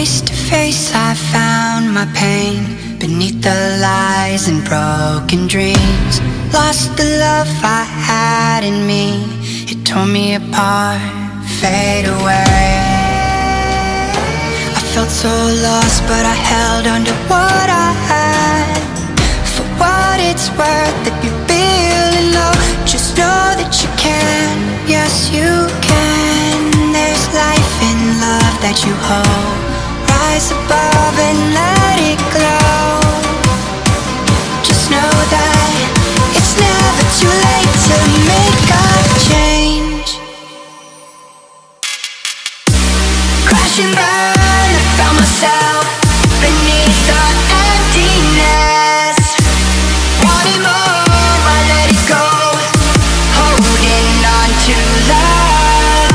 Face to face, I found my pain beneath the lies and broken dreams. Lost the love I had in me, it tore me apart, fade away. I felt so lost, but I held on to what I had. For what it's worth, if you're feeling low, just know that you can, yes you can. There's life in love that you hold, rise above and let it glow. Just know that it's never too late to make a change. Crash and burn, I found myself beneath the emptiness. Wanted more, I let it go, holding on to love.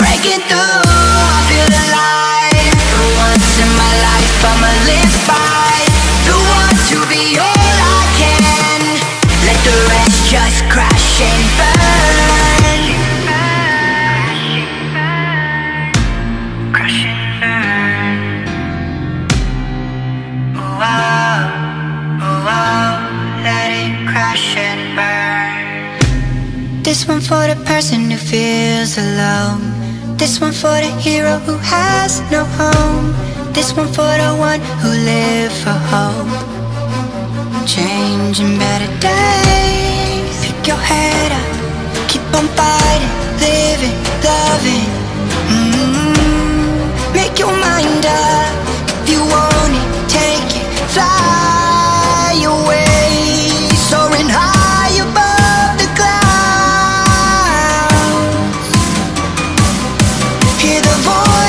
Breaking through, I feel alive. For once in my life, I'ma live by the one to be yours. The rest just crash and burn. Crash and burn. Oh, oh, oh, let it crash and burn. This one for the person who feels alone. This one for the hero who has no home. This one for the one who lives for hope. Changing better days. Pick your head up, keep on fighting, living, loving. Make your mind up, if you want it, take it, fly away, soaring high above the clouds. Hear the voice.